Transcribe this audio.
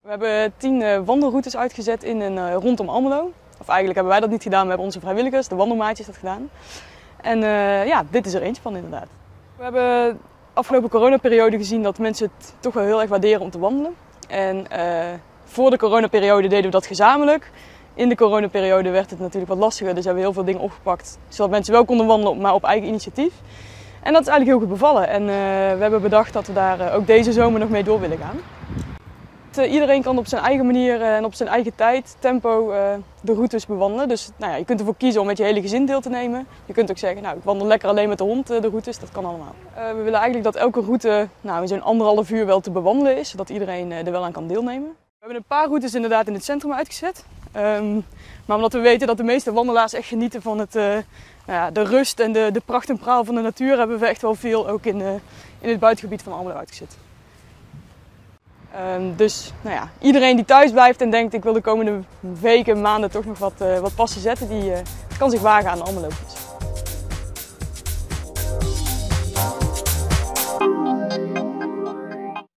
We hebben 10 wandelroutes uitgezet in en rondom Almelo. Of eigenlijk hebben wij dat niet gedaan, we hebben onze vrijwilligers, de wandelmaatjes, dat gedaan. En ja, dit is er eentje van inderdaad. We hebben de afgelopen coronaperiode gezien dat mensen het toch wel heel erg waarderen om te wandelen. En voor de coronaperiode deden we dat gezamenlijk. In de coronaperiode werd het natuurlijk wat lastiger, dus hebben we heel veel dingen opgepakt. Zodat mensen wel konden wandelen, maar op eigen initiatief. En dat is eigenlijk heel goed bevallen. En we hebben bedacht dat we daar ook deze zomer nog mee door willen gaan. Iedereen kan op zijn eigen manier en op zijn eigen tijd, tempo, de routes bewandelen. Dus nou ja, je kunt ervoor kiezen om met je hele gezin deel te nemen. Je kunt ook zeggen, nou, ik wandel lekker alleen met de hond de routes, dat kan allemaal. We willen eigenlijk dat elke route nou, in zo'n 1,5 uur wel te bewandelen is, zodat iedereen er wel aan kan deelnemen. We hebben een paar routes inderdaad in het centrum uitgezet. Maar omdat we weten dat de meeste wandelaars echt genieten van het, de rust en de pracht en praal van de natuur, hebben we echt wel veel ook in het buitengebied van Almelo uitgezet. Dus nou ja, iedereen die thuis blijft en denkt ik wil de komende weken, maanden toch nog wat passen zetten, die kan zich wagen aan de Almeloopjes.